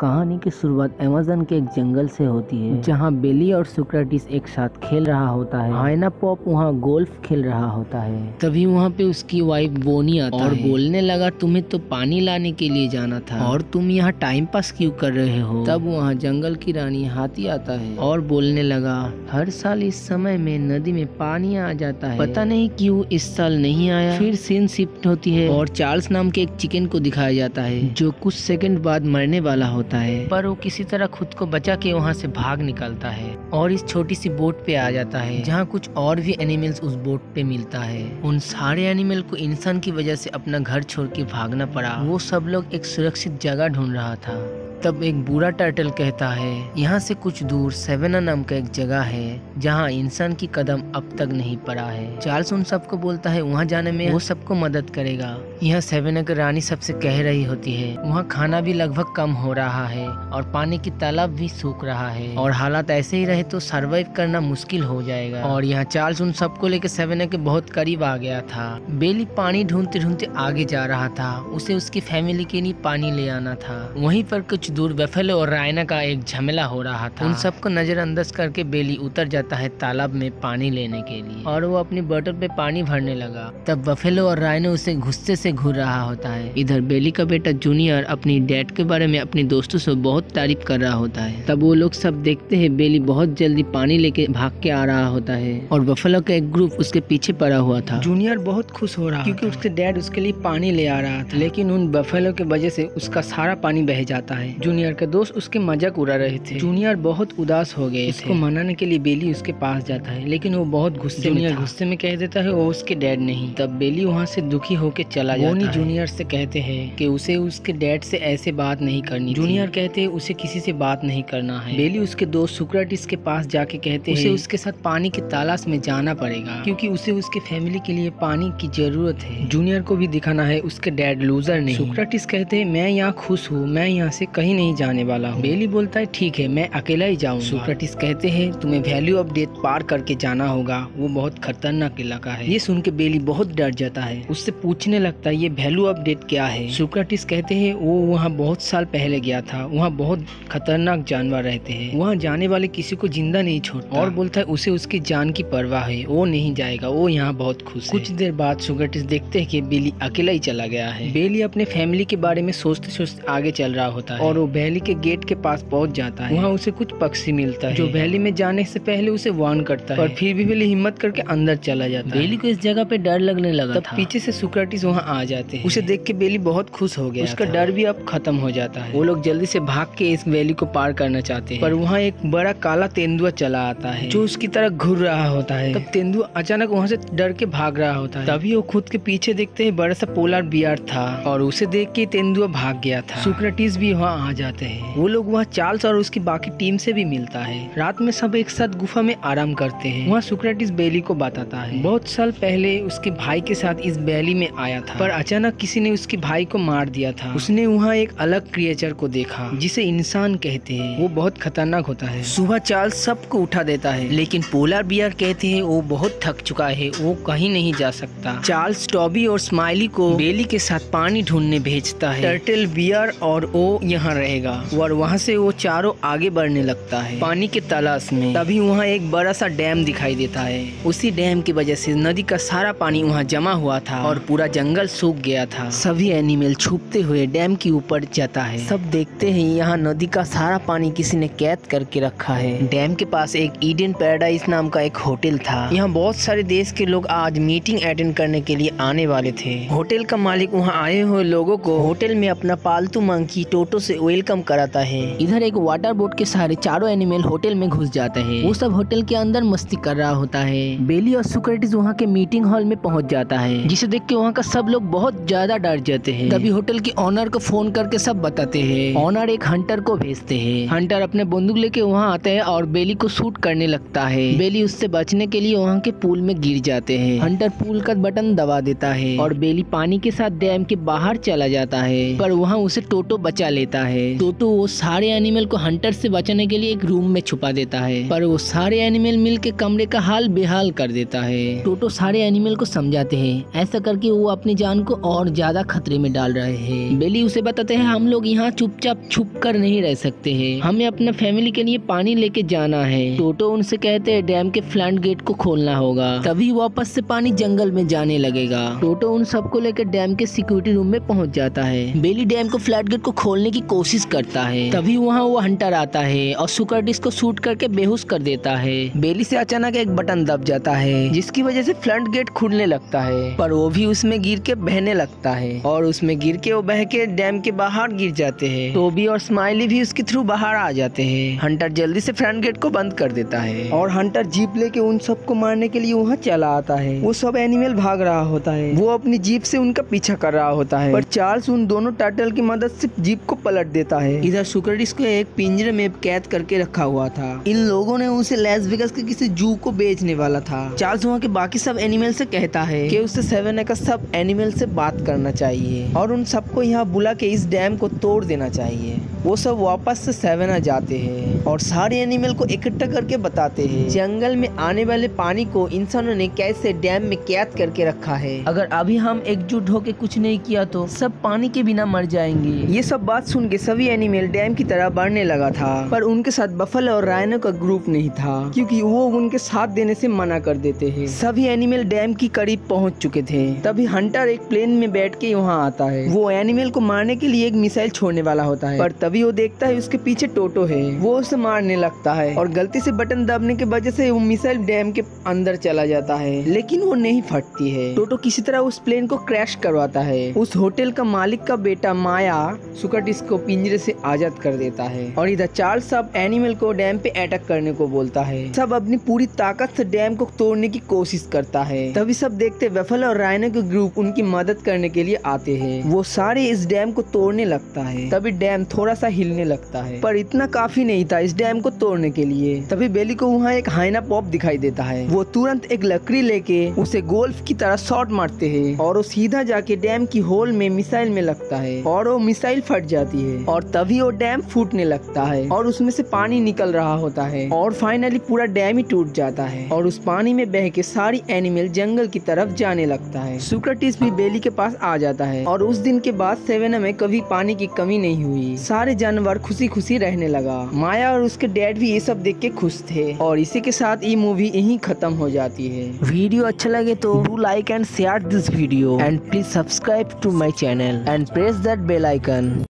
कहानी की शुरुआत अमेज़न के एक जंगल से होती है, जहाँ बिली और सोक्रेटिस एक साथ खेल रहा होता है। हाइना पॉप वहाँ गोल्फ खेल रहा होता है। तभी वहाँ पे उसकी वाइफ बोनी आता और बोलने लगा, तुम्हें तो पानी लाने के लिए जाना था और तुम यहाँ टाइम पास क्यों कर रहे हो। तब वहाँ जंगल की रानी हाथी आता है और बोलने लगा, हर साल इस समय में नदी में पानी आ जाता है, पता नहीं क्यों इस साल नहीं आया। फिर सीन शिफ्ट होती है और चार्ल्स नाम के एक चिकन को दिखाया जाता है जो कुछ सेकंड बाद मरने वाला होता है, पर वो किसी तरह खुद को बचा के वहाँ से भाग निकलता है और इस छोटी सी बोट पे आ जाता है, जहाँ कुछ और भी एनिमल्स उस बोट पे मिलता है। उन सारे एनिमल को इंसान की वजह से अपना घर छोड़ के भागना पड़ा। वो सब लोग एक सुरक्षित जगह ढूंढ रहा था। तब एक बूढ़ा टर्टल कहता है, यहाँ से कुछ दूर सेवेना नाम का एक जगह है जहाँ इंसान की कदम अब तक नहीं पड़ा है। चार्ल्स उन सबको बोलता है वहाँ जाने में वो सबको मदद करेगा। यहाँ सेवेना की रानी सबसे कह रही होती है। वहाँ खाना भी लगभग कम हो रहा है और पानी की तालाब भी सूख रहा है और हालात ऐसे ही रहे तो सर्वाइव करना मुश्किल हो जाएगा। और यहाँ चार्ल्स उन सबको लेकर सेवेना के बहुत करीब आ गया था। बेली पानी ढूंढते ढूंढते आगे जा रहा था, उसे उसकी फैमिली के लिए पानी ले आना था। वहीं पर कुछ दूर बफेलो और रायना का एक झमेला हो रहा था। उन सबको नजरअंदाज करके बेली उतर जाता है तालाब में पानी लेने के लिए और वो अपनी बोतल पे पानी भरने लगा। तब बफेलो और रायना उसे गुस्से से घूर रहा होता है। इधर बेली का बेटा जूनियर अपनी डेट के बारे में अपने दोस्तों से बहुत तारीफ कर रहा होता है। तब वो लोग सब देखते है बेली बहुत जल्दी पानी लेके भाग के आ रहा होता है और बफेलो का एक ग्रुप उसके पीछे पड़ा हुआ था। जूनियर बहुत खुश हो रहा क्योंकि उसके डैड उसके लिए पानी ले आ रहा था, लेकिन उन बफेलो की वजह से उसका सारा पानी बह जाता है। जूनियर के दोस्त उसके मजाक उड़ा रहे थे। जूनियर बहुत उदास हो गए। उसको मनाने के लिए बेली उसके पास जाता है, लेकिन वो बहुत गुस्से में कह देता है वो उसके डैड नहीं। तब बेली वहाँ से दुखी होकर चला जाता है। जूनियर से कहते हैं कि उसे उसके डैड से ऐसे बात नहीं करनी। जूनियर कहते हैं उसे किसी से बात नहीं करना है। बेली उसके दोस्त सोक्रेटिस के पास जाके कहते हैं उसे उसके साथ पानी की तलाश में जाना पड़ेगा क्योंकि उसे उसके फैमिली के लिए पानी की जरूरत है। जूनियर को भी दिखाना है उसके डैड लूजर नहीं। सोक्रेटिस कहते हैं मैं यहाँ खुश हूँ, मैं यहाँ से कहीं नहीं जाने वाला हूँ। बेली बोलता है ठीक है, मैं अकेला ही जाऊँ। सोक्रेटिस कहते हैं तुम्हें वैल्यू ऑफ डेथ पार करके जाना होगा, वो बहुत खतरनाक इलाका है। ये सुन के बेली बहुत डर जाता है, उससे पूछने लगता है ये वैल्यू ऑफ डेथ क्या है। सोक्रेटिस कहते हैं वो वहाँ बहुत साल पहले गया था, वहाँ बहुत खतरनाक जानवर रहते हैं, वहाँ जाने वाले किसी को जिंदा नहीं छोड़ता, और बोलता है उसे उसकी जान की परवाह है, वो नहीं जाएगा, वो यहाँ बहुत खुश है। कुछ देर बाद सोक्रेटिस देखते है कि बेली अकेला ही चला गया है। बेली अपने फैमिली के बारे में सोचते सोचते आगे चल रहा होता है और वो वैली के गेट के पास पहुंच जाता है। वहाँ उसे कुछ पक्षी मिलता है जो वैली में जाने से पहले उसे वार्न करता है, और फिर भी बेली हिम्मत करके अंदर चला जाता है। बेली को इस जगह पे डर लगने लगा तब था। पीछे से सोक्रेटिस वहाँ आ जाते हैं। उसे देख के बेली बहुत खुश हो गया, उसका डर भी अब खत्म हो जाता है। वो लोग जल्दी से भाग के इस वैली को पार करना चाहते है, पर वहाँ एक बड़ा काला तेंदुआ चला आता है जो उसकी तरफ घूर रहा होता है। तब तेंदुआ अचानक वहाँ से डर के भाग रहा होता है। तभी वो खुद के पीछे देखते है बड़ा सा पोलर बियर था और उसे देख के तेंदुआ भाग गया था। सोक्रेटिस भी वहाँ आ जाते हैं। वो लोग वहाँ चार्ल्स और उसकी बाकी टीम से भी मिलता है। रात में सब एक साथ गुफा में आराम करते हैं। वहाँ सोक्रेटिस बेली को बताता है बहुत साल पहले उसके भाई के साथ इस वैली में आया था, पर अचानक किसी ने उसके भाई को मार दिया था। उसने वहाँ एक अलग क्रिएचर को देखा जिसे इंसान कहते हैं, वो बहुत खतरनाक होता है। सुबह चार्ल्स सबको उठा देता है, लेकिन पोलर बियर कहते हैं वो बहुत थक चुका है, वो कहीं नहीं जा सकता। चार्ल्स टॉबी और स्माइली को बेली के साथ पानी ढूंढने भेजता है। टर्टल बियर और वो यहाँ रहेगा, और वहाँ से वो चारों आगे बढ़ने लगता है पानी के तलाश में। तभी वहाँ एक बड़ा सा डैम दिखाई देता है। उसी डैम की वजह से नदी का सारा पानी वहाँ जमा हुआ था और पूरा जंगल सूख गया था। सभी एनिमल छुपते हुए डैम के ऊपर जाता है। सब देखते हैं यहाँ नदी का सारा पानी किसी ने कैद करके रखा है। डैम के पास एक ईडन पैराडाइज नाम का एक होटल था। यहाँ बहुत सारे देश के लोग आज मीटिंग अटेंड करने के लिए आने वाले थे। होटल का मालिक वहाँ आए हुए लोगों को होटल में अपना पालतू मंकी टोटो से वेलकम कराता है। इधर एक वाटर बोट के सहारे चारों एनिमल होटल में घुस जाते हैं। वो सब होटल के अंदर मस्ती कर रहा होता है। बेली और सोक्रेटिस वहाँ के मीटिंग हॉल में पहुँच जाता है, जिसे देख के वहाँ का सब लोग बहुत ज्यादा डर जाते हैं। तभी होटल के ऑनर को फोन करके सब बताते हैं। ऑनर एक हंटर को भेजते हैं। हंटर अपने बंदूक लेके वहाँ आते हैं और बेली को शूट करने लगता है। बेली उससे बचने के लिए वहाँ के पूल में गिर जाते हैं। हंटर पूल का बटन दबा देता है और बेली पानी के साथ डैम के बाहर चला जाता है, पर वहाँ उसे टोटो बचा लेता है। है। टोटो वो सारे एनिमल को हंटर से बचाने के लिए एक रूम में छुपा देता है, पर वो सारे एनिमल मिलके कमरे का हाल बेहाल कर देता है। टोटो सारे एनिमल को समझाते हैं ऐसा करके वो अपनी जान को और ज्यादा खतरे में डाल रहे हैं। बिली उसे बताते हैं हम लोग यहाँ चुपचाप छुप कर नहीं रह सकते हैं, हमें अपना फैमिली के लिए पानी लेके जाना है। टोटो उनसे कहते हैं डैम के फ्लड गेट को खोलना होगा तभी वापस से पानी जंगल में जाने लगेगा। टोटो उन सबको लेकर डैम के सिक्योरिटी रूम में पहुंच जाता है। बिली डैम को फ्लड गेट को खोलने की कोशिश करता है, तभी वहाँ वो हंटर आता है और सोक्रेटिस को शूट करके बेहोश कर देता है। बिली से अचानक एक बटन दब जाता है जिसकी वजह से फ्लड गेट खुलने लगता है, पर वो भी उसमें गिर के बहने लगता है और उसमें गिर के वो बह के डैम के बाहर गिर जाते हैं। टोबी और स्माइली भी उसके थ्रू बाहर आ जाते हैं। हंटर जल्दी से फ्रंट गेट को बंद कर देता है और हंटर जीप लेके उन सबको मारने के लिए वहाँ चला आता है। वो सब एनिमल भाग रहा होता है, वो अपनी जीप से उनका पीछा कर रहा होता है, पर चार्ल्स उन दोनों टर्टल की मदद से जीप को पलट देता है। इधर सोक्रेटिस को एक पिंजरे में कैद करके रखा हुआ था। इन लोगों ने उसे लास वेगास के किसी जू को बेचने वाला था। चार्ल्स वहाँ के बाकी सब एनिमल से कहता है कि उससे सेवेना का सब एनिमल से बात करना चाहिए और उन सबको यहाँ बुला के इस डैम को तोड़ देना चाहिए। वो सब वापस से सेवेना जाते हैं और सारे एनिमल को इकट्ठा करके बताते हैं जंगल में आने वाले पानी को इंसानों ने कैसे डैम में कैद करके रखा है। अगर अभी हम एकजुट होके कुछ नहीं किया तो सब पानी के बिना मर जाएंगे। ये सब बात सुन के सभी एनिमल डैम की तरह बढ़ने लगा था, पर उनके साथ बफल और रायनो का ग्रुप नहीं था क्योंकि वो उनके साथ देने से मना कर देते हैं। सभी एनिमल डैम के करीब पहुँच चुके थे, तभी हंटर एक प्लेन में बैठ के वहाँ आता है। वो एनिमल को मारने के लिए एक मिसाइल छोड़ने वाला होता है, पर तभी वो देखता है उसके पीछे टोटो है। वो उसे मारने लगता है और गलती से बटन दबने के वजह से वो मिसाइल डैम के अंदर चला जाता है, लेकिन वो नहीं फटती है। टोटो किसी तरह उस प्लेन को क्रैश करवाता है। उस होटल का मालिक का बेटा माया सोक्रेटिस को पिंजरे से आजाद कर देता है और इधर चार्ल्स सब एनिमल को डैम पे अटैक करने को बोलता है। सब अपनी पूरी ताकत से डैम को तोड़ने की कोशिश करता है। तभी सब देखते बफल और रायनो के ग्रुप उनकी मदद करने के लिए आते हैं। वो सारे इस डैम को तोड़ने लगता है, तभी डैम थोड़ा सा हिलने लगता है, पर इतना काफी नहीं था इस डैम को तोड़ने के लिए। तभी बेली को वहाँ एक हाइना पॉप दिखाई देता है। वो तुरंत एक लकड़ी लेके उसे गोल्फ की तरह शॉट मारते हैं और वो सीधा जाके डैम की होल में मिसाइल में लगता है और वो मिसाइल फट जाती है और तभी वो डैम फूटने लगता है और उसमें से पानी निकल रहा होता है और फाइनली पूरा डैम ही टूट जाता है और उस पानी में बह के सारी एनिमल जंगल की तरफ जाने लगता है। सोक्रेटिस भी बेली के पास आ जाता है और उस दिन के बाद सेवेना में कभी पानी की कमी नहीं हुई। सारे जानवर खुशी खुशी रहने लगा। माया और उसके डैड भी ये सब देख के खुश थे और इसी के साथ ये मूवी यहीं खत्म हो जाती है। वीडियो अच्छा लगे तो do like and share this video and please subscribe to my channel and press that bell icon.